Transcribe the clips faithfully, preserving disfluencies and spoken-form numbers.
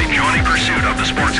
Joining pursuit of the sports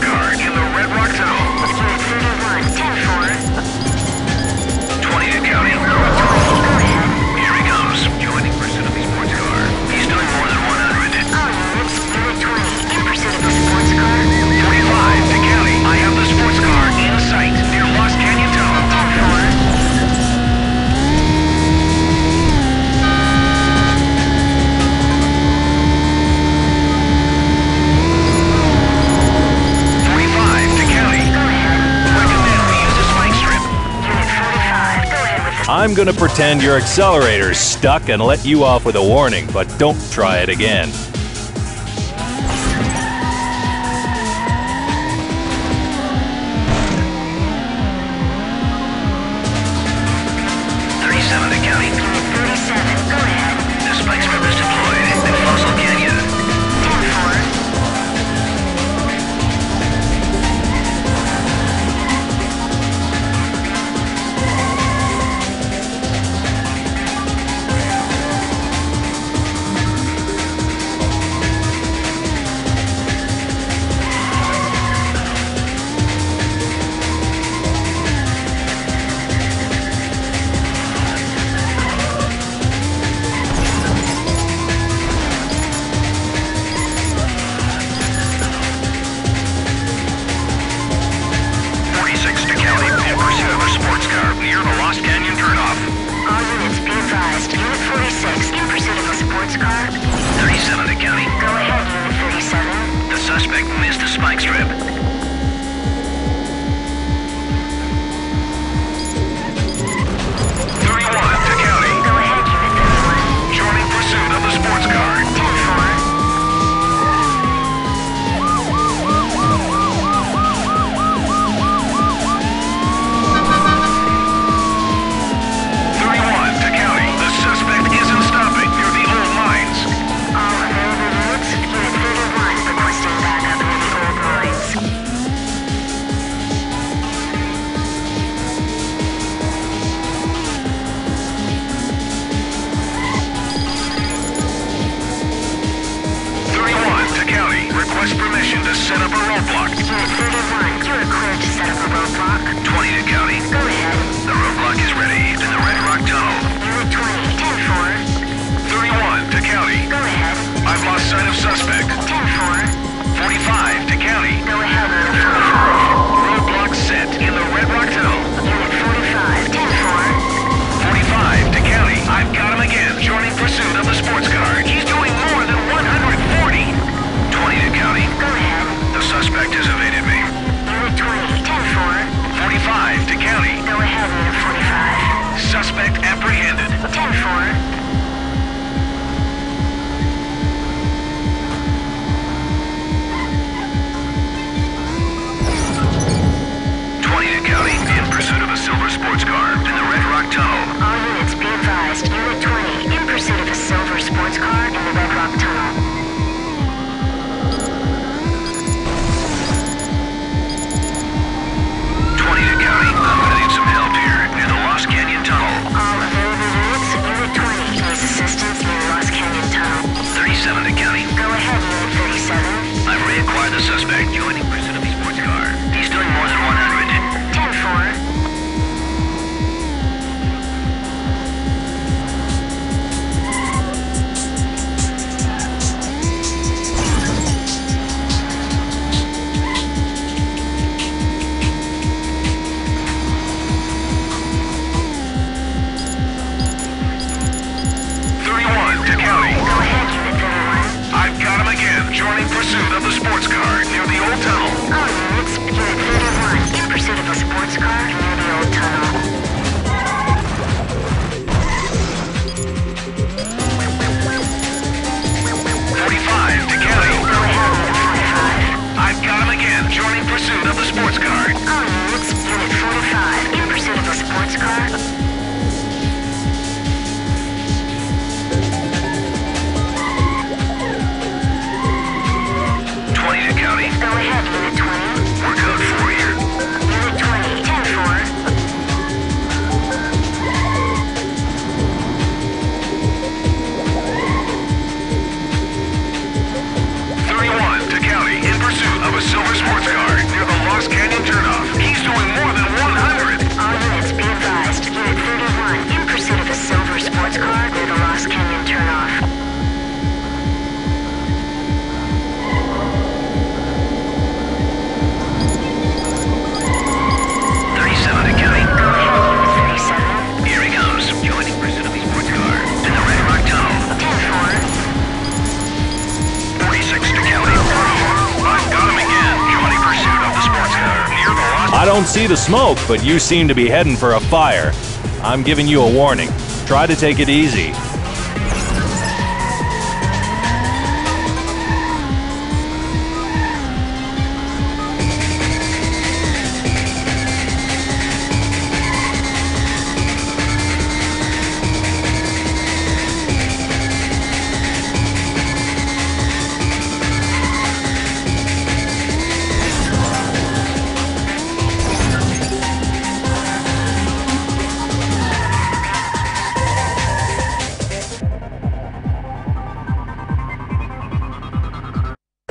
car in the Red Rock Tunnel. I'm gonna pretend your accelerator's stuck and let you off with a warning, but don't try it again. I don't see the smoke, but you seem to be heading for a fire. I'm giving you a warning. Try to take it easy.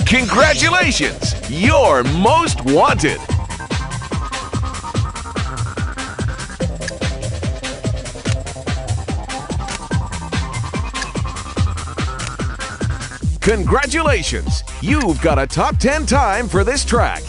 Congratulations! You're most wanted! Congratulations! You've got a top ten time for this track.